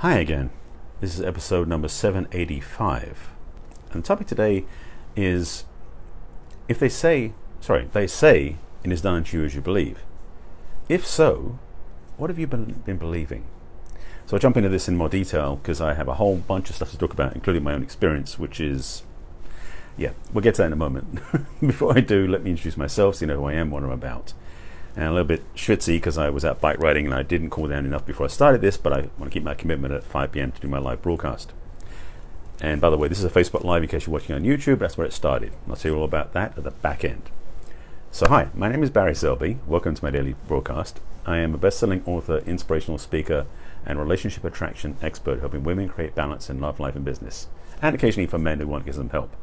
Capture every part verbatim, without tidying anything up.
Hi again, this is episode number seven eighty-five, and the topic today is if they say, sorry, they say it is done unto you as you believe. If so, what have you been, been believing? So I'll jump into this in more detail because I have a whole bunch of stuff to talk about, including my own experience, which is, yeah, we'll get to that in a moment. Before I do, let me introduce myself so you know who I am, what I'm about. And a little bit schwitzy because I was out bike riding and I didn't cool down enough before I started this, but I want to keep my commitment at five p m to do my live broadcast. And by the way, this is a Facebook Live in case you're watching on YouTube. That's where it started. I'll tell you all about that at the back end. So hi, my name is Barry Selby. Welcome to my daily broadcast. I am a best-selling author, inspirational speaker, and relationship attraction expert, helping women create balance in love, life, and business, and occasionally for men who want to give them help.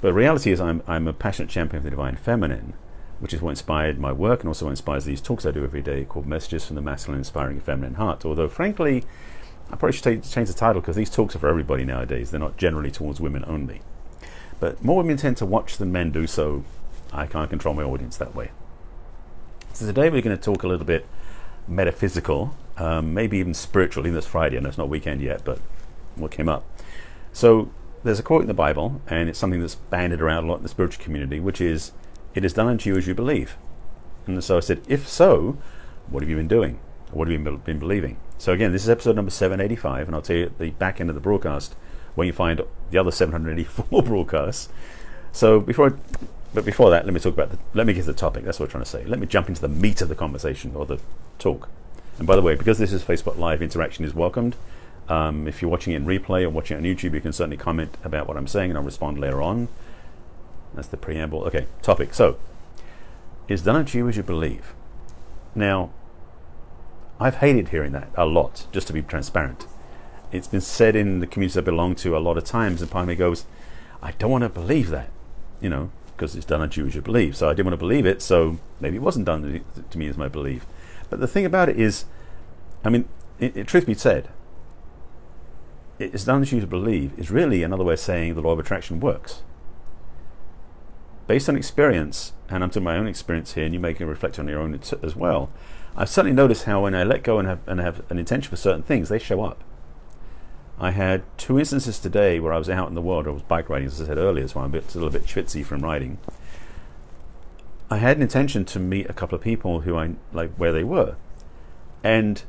But the reality is I'm, I'm a passionate champion of the divine feminine, which is what inspired my work and also inspires these talks I do every day called Messages from the Masculine Inspiring Feminine Heart. Although, frankly, I probably should change the title because these talks are for everybody nowadays. They're not generally towards women only. But more women tend to watch than men do, so I can't control my audience that way. So today we're going to talk a little bit metaphysical, um, maybe even spiritual, even though it's Friday and it's not weekend yet, but what came up. So there's a quote in the Bible, and it's something that's banded around a lot in the spiritual community, which is, "It is done unto you as you believe." And so I said, if so, what have you been doing? What have you been believing? So again, this is episode number seven eighty-five, and I'll tell you at the back end of the broadcast where you find the other seven hundred eighty-four broadcasts. So before, I, but before that, let me talk about the, let me get to the topic. That's what I'm trying to say. Let me jump into the meat of the conversation or the talk. And by the way, because this is Facebook Live, interaction is welcomed. Um, if you're watching it in replay or watching it on YouTube, you can certainly comment about what I'm saying, and I'll respond later on. That's the preamble. Okay, topic. So, it's done unto you as you believe. Now, I've hated hearing that a lot, just to be transparent. It's been said in the communities I belong to a lot of times, and part of me goes, I don't want to believe that, you know, because it's done unto you as you believe. So I didn't want to believe it, so maybe it wasn't done to me as my belief. But the thing about it is, I mean, it, it, truth be said, it's done unto you as you believe is really another way of saying the law of attraction works. Based on experience, and I'm to my own experience here, and you may reflect on your own as well, I've certainly noticed how when I let go and have, and have an intention for certain things, they show up. I had two instances today where I was out in the world, I was bike riding, as I said earlier, so I'm a, bit, a little bit schwitzy from riding. I had an intention to meet a couple of people who I like where they were. And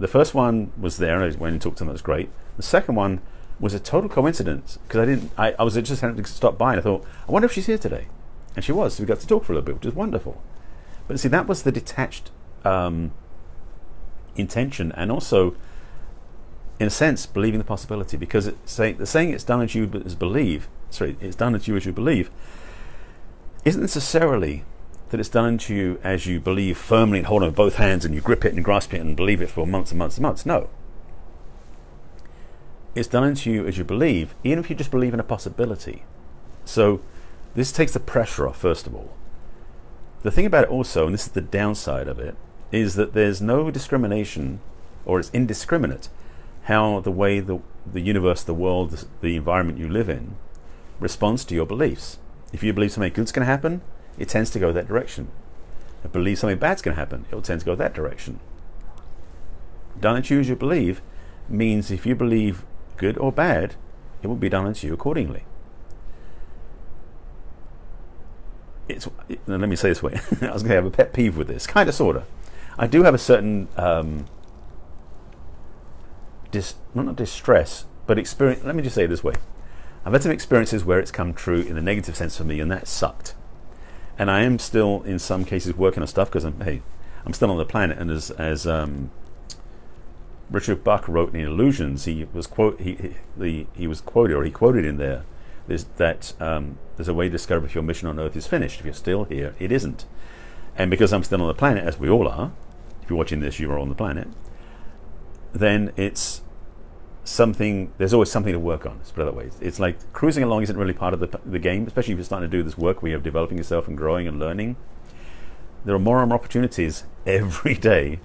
the first one was there, and I went and talked to them, that was great. The second one was a total coincidence because I didn't. I, I was just having to stop by, and I thought, I wonder if she's here today, and she was. So we got to talk for a little bit, which is wonderful. But see, that was the detached um, intention, and also, in a sense, believing the possibility. Because it, say, the saying "it's done as you as believe," sorry, "it's done as you as you believe," isn't necessarily that it's done unto you as you believe firmly and hold on with both hands, and you grip it and grasp it and believe it for months and months and months. No. It's done unto you as you believe, even if you just believe in a possibility. So this takes the pressure off, first of all. The thing about it also, and this is the downside of it, is that there's no discrimination, or it's indiscriminate, how the way the, the universe, the world, the environment you live in responds to your beliefs. If you believe something good's going to happen, it tends to go that direction. If you believe something bad's going to happen, it'll tend to go that direction. Done unto you as you believe means if you believe good or bad, it will be done unto you accordingly. It's, it, let me say this way. I was going to have a pet peeve with this, kind of, sort of. I do have a certain um, dis, not, not distress, but experience. Let me just say it this way. I've had some experiences where it's come true in a negative sense for me, and that sucked. And I am still, in some cases, working on stuff because I'm, hey, I'm still on the planet, and as as um, Richard Bach wrote in Illusions, he was quote he, he the he was quoted or he quoted in there there's that um, there's a way to discover if your mission on Earth is finished. If you're still here, it isn't. And because I'm still on the planet, as we all are, if you're watching this, you are on the planet, then it's something, there's always something to work on. Let's put it that way. It's like cruising along isn't really part of the, the game, especially if you're starting to do this work where you're developing yourself and growing and learning. There are more and more opportunities every day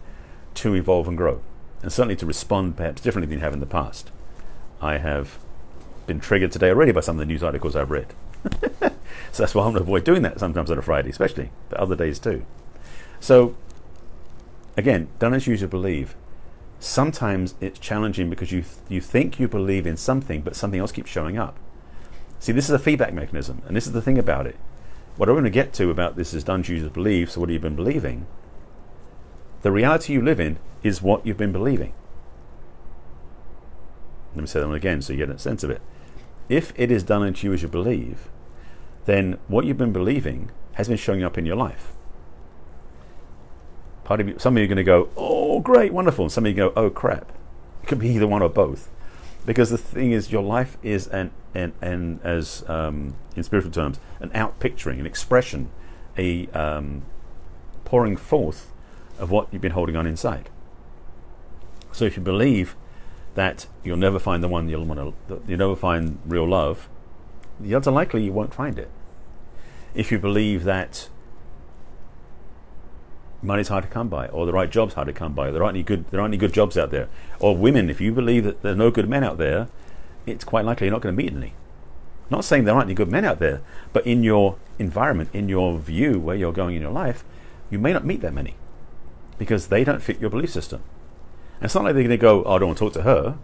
to evolve and grow, and certainly to respond perhaps differently than you have in the past. I have been triggered today already by some of the news articles I've read. So that's why I'm going to avoid doing that sometimes on a Friday, especially, but other days too. So again, done as you believe sometimes it's challenging because you, th you think you believe in something, but something else keeps showing up. See, this is a feedback mechanism, and this is the thing about it. What I want to get to about this is don't you just believe, so what have you been believing? The reality you live in is what you've been believing. Let me say that one again so you get a sense of it. If it is done unto you as you believe, then what you've been believing has been showing up in your life. Part of you, some of you are going to go, oh, great, wonderful. And some of you go, oh, crap. It could be either one or both. Because the thing is, your life is an, an, an as um, in spiritual terms, an outpicturing, an expression, a um, pouring forth of what you've been holding on inside. So if you believe that you'll never find the one you'll want to, you'll never find real love, the odds are likely you won't find it. If you believe that money's hard to come by, or the right job's hard to come by, there aren't any good, there aren't any good jobs out there, or women, if you believe that there are no good men out there, it's quite likely you're not going to meet any. Not saying there aren't any good men out there, but in your environment, in your view, where you're going in your life, you may not meet that many because they don't fit your belief system. And it's not like they're going to go, oh, I don't want to talk to her.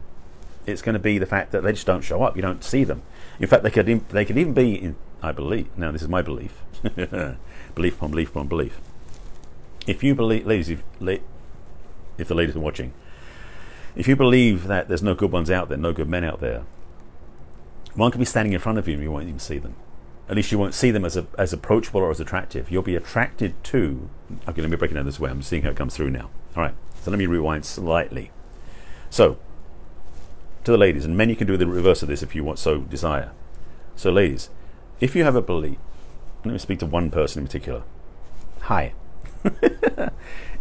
It's going to be the fact that they just don't show up. You don't see them. In fact, they could, they could even be, in, I believe, now this is my belief, belief upon belief upon belief. If you believe, ladies, if, la if the ladies are watching, if you believe that there's no good ones out there, no good men out there, one could be standing in front of you and you won't even see them. At least you won't see them as, a, as approachable or as attractive. You'll be attracted to, okay, let me break it down this way. I'm seeing how it comes through now. All right, so let me rewind slightly. So, to the ladies, and men, you can do the reverse of this if you want so desire. So ladies, if you have a belief, let me speak to one person in particular. Hi.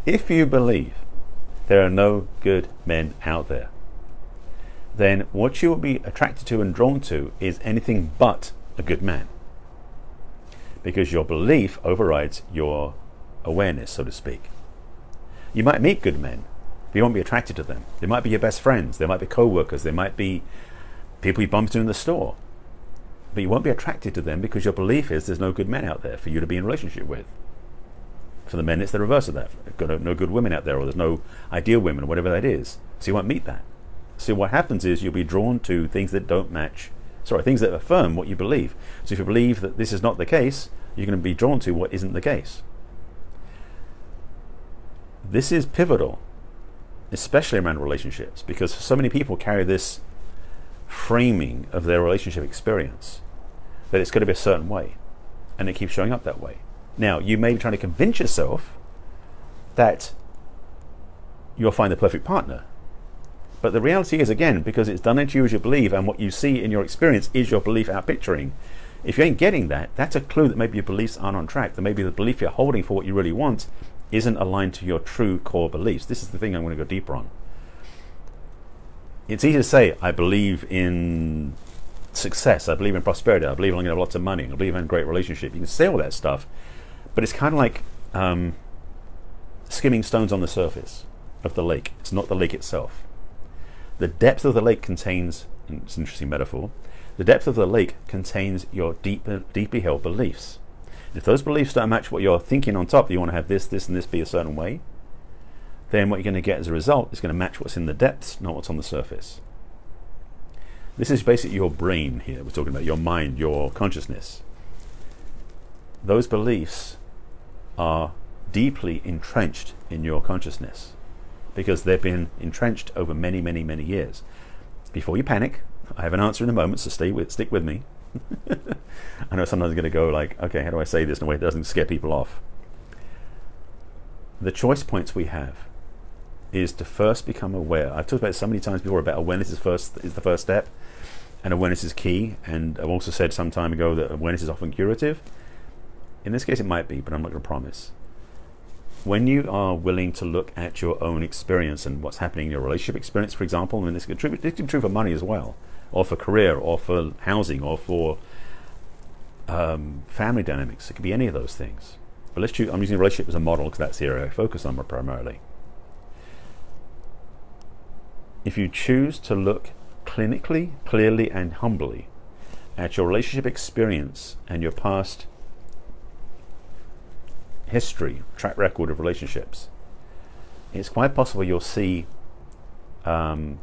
If you believe there are no good men out there, then what you will be attracted to and drawn to is anything but a good man, because your belief overrides your awareness, so to speak. You might meet good men, but you won't be attracted to them. They might be your best friends, they might be co-workers, they might be people you bump into in the store, but you won't be attracted to them because your belief is there's no good men out there for you to be in a relationship with. For the men, it's the reverse of that. Got no good women out there, or there's no ideal women, or whatever that is. So you won't meet that. So what happens is you'll be drawn to things that don't match, sorry, things that affirm what you believe. So if you believe that this is not the case, you're going to be drawn to what isn't the case. This is pivotal, especially around relationships, because so many people carry this framing of their relationship experience that it's going to be a certain way, and it keeps showing up that way. Now, you may be trying to convince yourself that you'll find the perfect partner, but the reality is, again, because it's done into you as you believe, and what you see in your experience is your belief outpicturing. If you ain't getting that, that's a clue that maybe your beliefs aren't on track, that maybe the belief you're holding for what you really want isn't aligned to your true core beliefs. This is the thing I'm going to go deeper on. It's easy to say, I believe in success, I believe in prosperity, I believe I'm going to have lots of money, I believe in a great relationship. You can say all that stuff, but it's kind of like um, skimming stones on the surface of the lake. It's not the lake itself. The depth of the lake contains, and it's an interesting metaphor, the depth of the lake contains your deeper, deeply held beliefs. If those beliefs don't match what you're thinking on top, you want to have this, this, and this be a certain way, then what you're going to get as a result is going to match what's in the depths, not what's on the surface. This is basically your brain here. We're talking about your mind, your consciousness. Those beliefs are deeply entrenched in your consciousness because they've been entrenched over many, many, many years. Before you panic, I have an answer in a moment, so stay with, stick with me. I know sometimes I'm going to go like, okay, how do I say this in a way that doesn't scare people off? The choice points we have is to first become aware. I've talked about it so many times before about awareness is first is the first step, and awareness is key. And I've also said some time ago that awareness is often curative. In this case it might be, but I'm not going to promise. When you are willing to look at your own experience and what's happening in your relationship experience, for example, and this can be true for money as well, or for career, or for housing, or for um, family dynamics, it could be any of those things. But let's choose, I'm using relationship as a model because that's the area I focus on primarily. If you choose to look clinically, clearly, and humbly at your relationship experience and your past history, track record of relationships, it's quite possible you'll see um,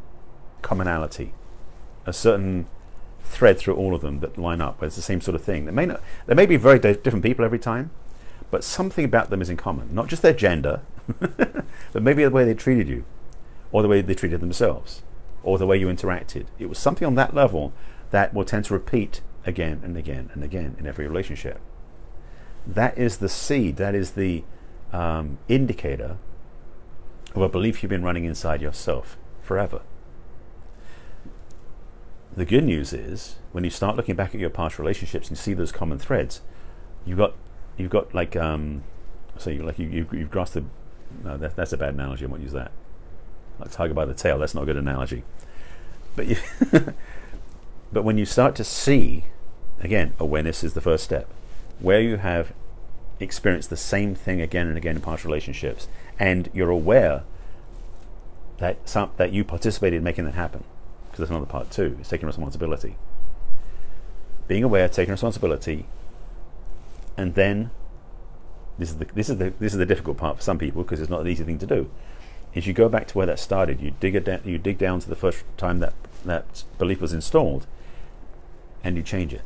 commonality, a certain thread through all of them that line up, where it's the same sort of thing. They may not, they may be very different people every time, but something about them is in common. Not just their gender, but maybe the way they treated you, or the way they treated themselves, or the way you interacted. It was something on that level that will tend to repeat again and again and again in every relationship. That is the seed, that is the um, indicator of a belief you've been running inside yourself forever. The good news is, when you start looking back at your past relationships and see those common threads, you've got, you've got like, um, so you like you, you, you've grasped the, no, that, that's a bad analogy, I won't use that. Like tiger by the tail, that's not a good analogy. But you but when you start to see, again, awareness is the first step, where you have experienced the same thing again and again in past relationships, and you're aware that some, that you participated in making that happen, because that's another part too. It's taking responsibility, being aware, taking responsibility, and then this is the this is the this is the difficult part for some people, because it's not an easy thing to do. Is you go back to where that started, you dig it, you dig down to the first time that that belief was installed, and you change it.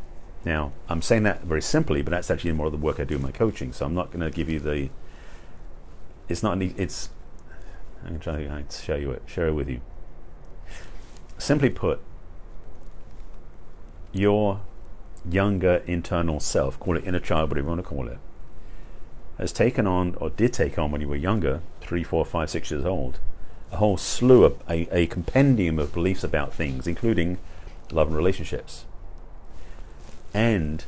Now, I'm saying that very simply, but that's actually more of the work I do in my coaching. So I'm not going to give you the. It's not. An, it's. I'm trying to show you it. Share it with you. Simply put, your younger internal self, call it inner child, whatever you want to call it, has taken on, or did take on, when you were younger, three, four, five, six years old, a whole slew of a, a compendium of beliefs about things, including love and relationships. And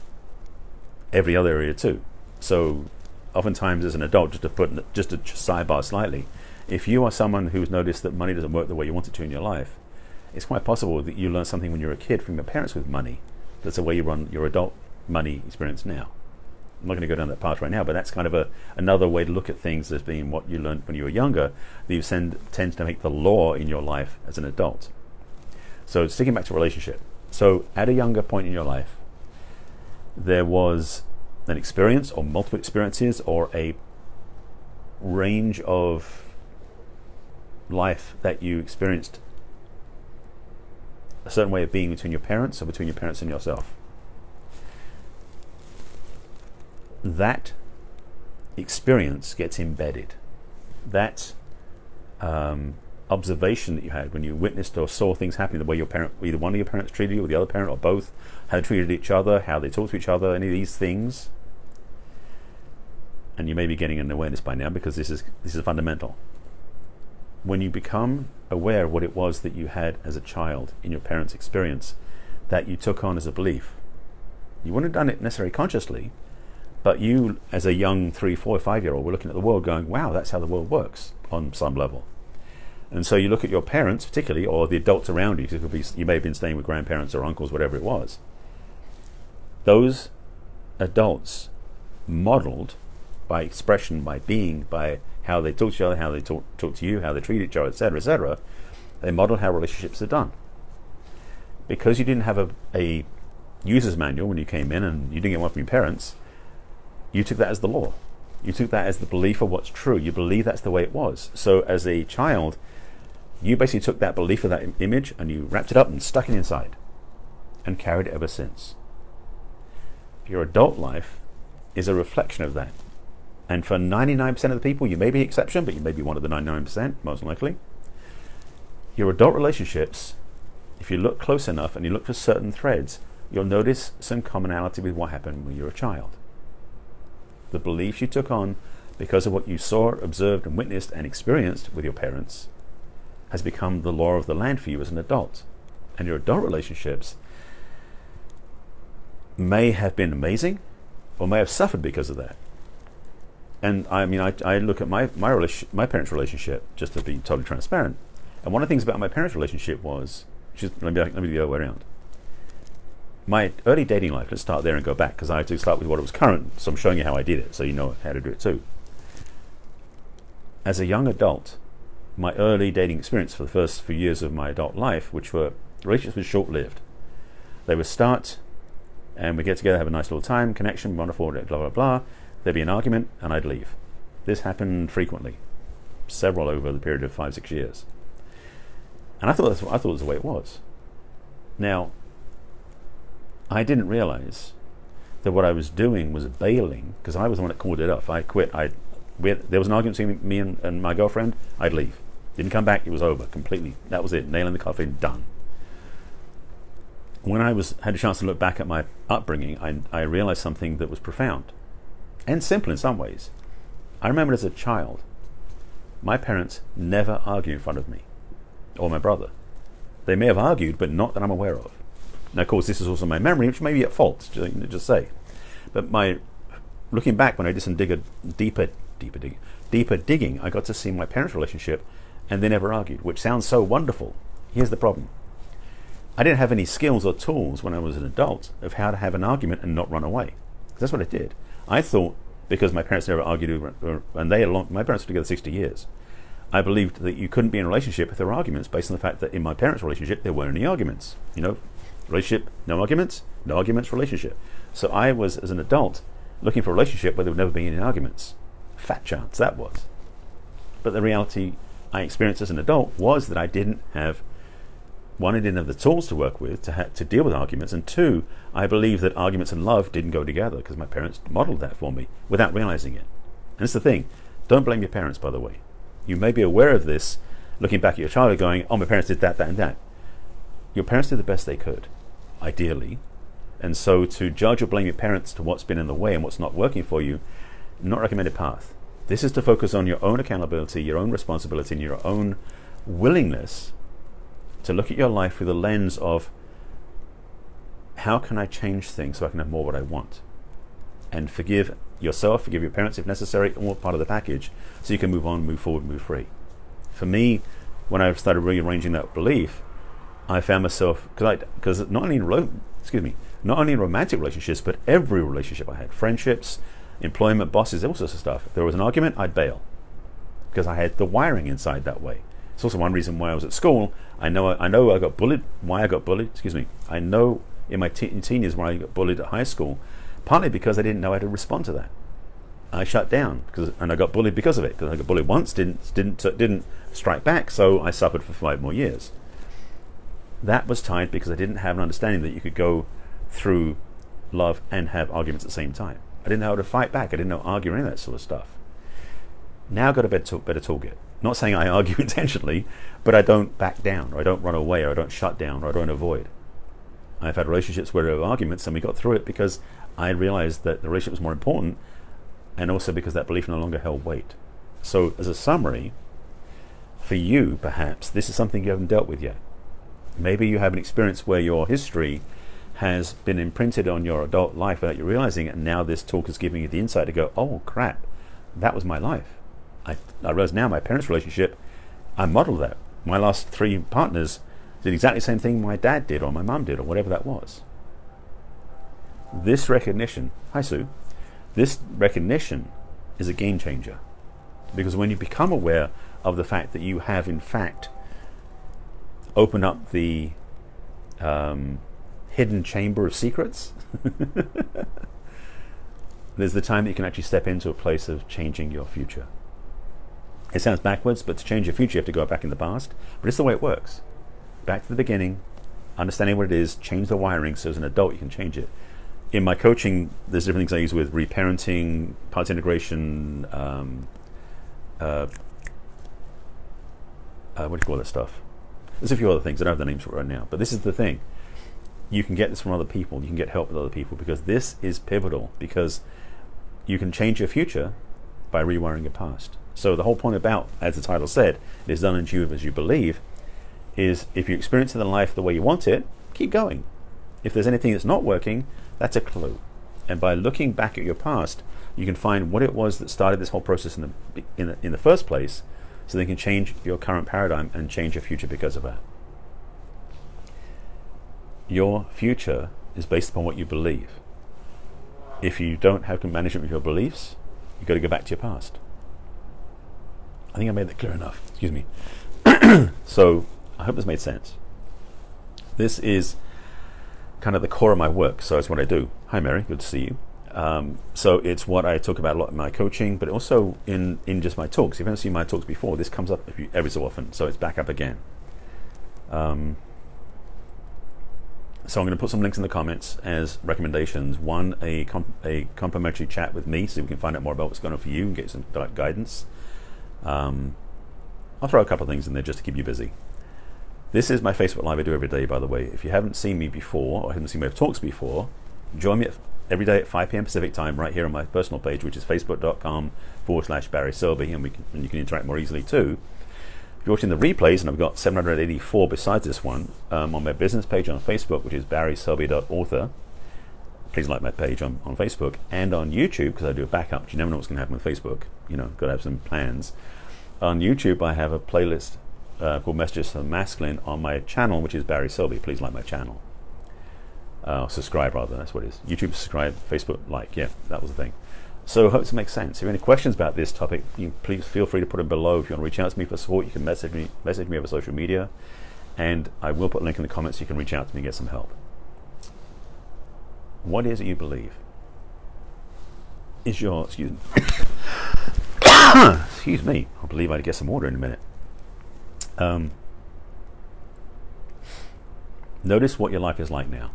every other area too. So oftentimes as an adult, just to put just to sidebar slightly, if you are someone who's noticed that money doesn't work the way you want it to in your life, it's quite possible that you learn something when you're a kid from your parents with money. That's the way you run your adult money experience now. I'm not going to go down that path right now, but that's kind of a another way to look at things, as being what you learned when you were younger that you send, tends to make the law in your life as an adult. So sticking back to relationship, so at a younger point in your life there was an experience, or multiple experiences, or a range of life that you experienced a certain way of being between your parents, or between your parents and yourself. That experience gets embedded. That um, observation that you had when you witnessed or saw things happening, the way your parent, either one of your parents treated you or the other parent or both, how they treated each other, how they talked to each other, any of these things. And you may be getting an awareness by now, because this is this is fundamental. When you become aware of what it was that you had as a child in your parents' experience that you took on as a belief, you wouldn't have done it necessarily consciously, but you as a young three, four, five year old were looking at the world going, wow, that's how the world works on some level. And so you look at your parents particularly, or the adults around you, could be, you may have been staying with grandparents or uncles, whatever it was. Those adults modeled by expression, by being, by how they talk to each other, how they talk, talk to you, how they treat each other, et cetera, et cetera. They modeled how relationships are done. Because you didn't have a, a user's manual when you came in, and you didn't get one from your parents, you took that as the law. You took that as the belief of what's true. You believe that's the way it was. So as a child, you basically took that belief of that im image and you wrapped it up and stuck it inside and carried it ever since. Your adult life is a reflection of that. And for ninety-nine percent of the people, you may be an exception, but you may be one of the ninety-nine percent, most likely. Your adult relationships, if you look close enough and you look for certain threads, you'll notice some commonality with what happened when you were a child. The beliefs you took on because of what you saw, observed, and witnessed and experienced with your parents has become the law of the land for you as an adult. And your adult relationships may have been amazing or may have suffered because of that. And I mean, I, I look at my, my, relation, my parents' relationship, just to be totally transparent, and one of the things about my parents' relationship was, just, let me, let me do the other way around. My early dating life, let's start there and go back, because I had to start with what was current, so I'm showing you how I did it, so you know how to do it too. As a young adult, my early dating experience for the first few years of my adult life, which were, relationships were short-lived. They would start, and we'd get together, have a nice little time, connection, wonderful, blah, blah, blah. There'd be an argument, and I'd leave. This happened frequently, several over the period of five, six years. And I thought that's what I thought was the way it was. Now, I didn't realize that what I was doing was bailing, because I was the one that called it off. I quit. I we had, there was an argument between me and, and my girlfriend. I'd leave. Didn't come back. It was over completely. That was it. Nail in the coffin. Done. When I was had a chance to look back at my upbringing, I, I realized something that was profound and simple in some ways. I remember as a child, my parents never argued in front of me or my brother. They may have argued, but not that I'm aware of. Now, of course, this is also my memory, which may be at fault, just, just say. But my looking back, when I did some digger, deeper, deeper, dig, deeper digging, I got to see my parents' relationship, and they never argued, which sounds so wonderful. Here's the problem. I didn't have any skills or tools when I was an adult of how to have an argument and not run away. Because that's what I did. I thought, because my parents never argued, and they along, my parents were together sixty years, I believed that you couldn't be in a relationship if there were arguments, based on the fact that in my parents' relationship there weren't any arguments. You know, relationship, no arguments, no arguments, relationship. So I was, as an adult, looking for a relationship where there would never be any arguments. Fat chance that was. But the reality I experienced as an adult was that I didn't have, one, I didn't have the tools to work with to, ha to deal with arguments, and two, I believed that arguments and love didn't go together because my parents modeled that for me without realizing it. And it's the thing, don't blame your parents, by the way. You may be aware of this, looking back at your childhood going, oh, my parents did that, that, and that. Your parents did the best they could, ideally. And so to judge or blame your parents to what's been in the way and what's not working for you, not recommended path. This is to focus on your own accountability, your own responsibility, and your own willingness to look at your life through the lens of, how can I change things so I can have more what I want? And forgive yourself, forgive your parents if necessary, all part of the package, so you can move on, move forward, move free. For me, when I started rearranging that belief, I found myself, because not only in excuse me, not only in romantic relationships, but every relationship I had, friendships, employment, bosses, all sorts of stuff. If there was an argument, I'd bail, because I had the wiring inside that way. It's also one reason why I was at school. I know I, I know I got bullied. Why I got bullied? Excuse me. I know in my teen, teen years when I got bullied at high school, partly because I didn't know how to respond to that. I shut down, because, and I got bullied because of it. Because I got bullied once, didn't didn't didn't strike back, so I suffered for five more years. That was tied because I didn't have an understanding that you could go through love and have arguments at the same time. I didn't know how to fight back. I didn't know arguing that sort of stuff. Now I've got a better, better toolkit. Not saying I argue intentionally, but I don't back down, or I don't run away, or I don't shut down, or I don't avoid. I've had relationships where there were arguments, and we got through it because I realized that the relationship was more important, and also because that belief no longer held weight. So as a summary, for you perhaps, this is something you haven't dealt with yet. Maybe you have an experience where your history has been imprinted on your adult life without you realizing it, and now this talk is giving you the insight to go, oh crap, that was my life. I, I realize now my parents' relationship, I modeled that. My last three partners did exactly the same thing my dad did, or my mum did, or whatever that was. This recognition, hi Sue, this recognition is a game changer, because when you become aware of the fact that you have in fact opened up the um, hidden chamber of secrets, there's the time that you can actually step into a place of changing your future. It sounds backwards, but to change your future you have to go back in the past, but it's the way it works. Back to the beginning, understanding what it is, change the wiring so as an adult you can change it. In my coaching, there's different things I use with reparenting, parts integration, um, uh, uh, what do you call that stuff? There's a few other things, I don't have the names for it right now, but this is the thing. You can get this from other people, you can get help with other people, because this is pivotal, because you can change your future by rewiring your past. So the whole point about, as the title said, it is done unto you as you believe, is if you experience it in life the way you want it, keep going. If there's anything that's not working, that's a clue. And by looking back at your past, you can find what it was that started this whole process in the, in the, in the first place, so they can change your current paradigm and change your future because of that. Your future is based upon what you believe. If you don't have management with your beliefs, you've got to go back to your past. I think I made that clear enough. Excuse me. So I hope this made sense. This is kind of the core of my work, so it's what I do. Hi Mary, good to see you. Um, so it's what I talk about a lot in my coaching, but also in, in just my talks. If you haven't seen my talks before, this comes up every so often, so it's back up again. Um, so I'm going to put some links in the comments as recommendations. One, a, comp a complimentary chat with me, so we can find out more about what's going on for you and get some guidance. Um, I'll throw a couple of things in there just to keep you busy. This is my Facebook Live I do every day, by the way. If you haven't seen me before, or haven't seen my talks before, join me at, every day at five p m Pacific time right here on my personal page, which is facebook dot com forward slash Barry Selby, and, we can, and you can interact more easily too. If you're watching the replays, and I've got seven hundred eighty-four besides this one, um, on my business page on Facebook, which is barry selby dot author. Please like my page on, on Facebook, and on YouTube, because I do a backup. You never know what's going to happen with Facebook. You know, got to have some plans. On YouTube, I have a playlist uh, called Messages from the Masculine on my channel, which is Barry Selby. Please like my channel. Uh, subscribe, rather, that's what it is. YouTube subscribe, Facebook like, yeah, that was the thing. So I hope this makes sense. If you have any questions about this topic, you please feel free to put them below. If you want to reach out to me for support, you can message me, message me over social media, and I will put a link in the comments so you can reach out to me and get some help. What is it you believe? Is your, excuse me, excuse me, I believe I'd get some water in a minute. Um, notice what your life is like now.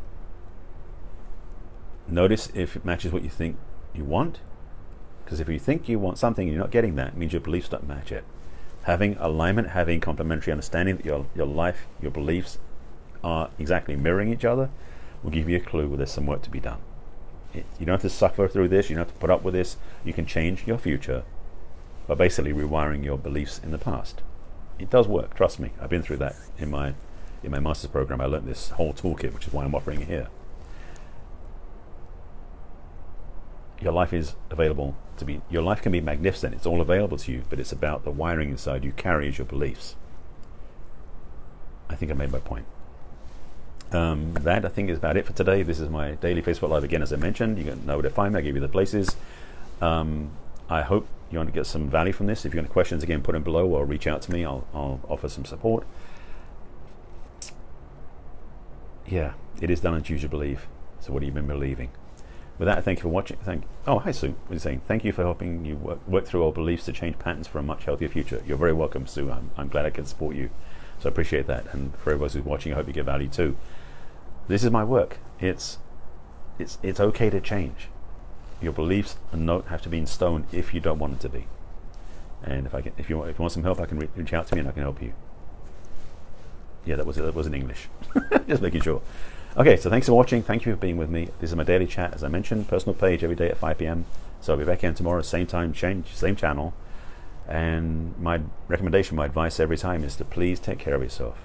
Notice if it matches what you think you want, because if you think you want something and you're not getting that, it means your beliefs don't match it. Having alignment, having complementary understanding that your, your life, your beliefs are exactly mirroring each other, will give you a clue where there's some work to be done. It, you don't have to suffer through this, you don't have to put up with this. You can change your future by basically rewiring your beliefs in the past. It does work, trust me. I've been through that in my, in my master's program. I learned this whole toolkit, which is why I'm offering it here. Your life is available to be, your life can be magnificent, it's all available to you, but it's about the wiring inside you carry as your beliefs. I think I made my point. Um, that I think is about it for today. This is my daily Facebook Live again, as I mentioned. You know where to find me, I give you the places. Um, I hope you want to get some value from this. If you have any questions, again, put them below or reach out to me. I'll, I'll offer some support. Yeah, it is done as you believe. So what have you been believing? With that, thank you for watching. Thank. Oh, hi, Sue. What are you saying? Thank you for helping you work, work through our beliefs to change patterns for a much healthier future. You're very welcome, Sue. I'm, I'm glad I can support you. So I appreciate that. And for everyone who's watching, I hope you get value too. This is my work. It's, it's, it's okay to change. Your beliefs don't have to be in stone if you don't want them to be. And if I can, if you want, if you want some help, I can reach out to me and I can help you. Yeah, that was that was in English. Just making sure. Okay, so thanks for watching. Thank you for being with me. This is my daily chat, as I mentioned, personal page every day at five p m So I'll be back in tomorrow, same time, change, same channel. And my recommendation, my advice every time is to please take care of yourself.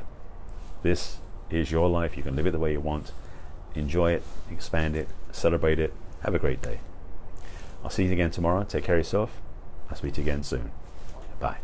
This is your life. You can live it the way you want. Enjoy it, expand it, celebrate it. Have a great day. I'll see you again tomorrow. Take care of yourself. I'll speak to you again soon. Bye.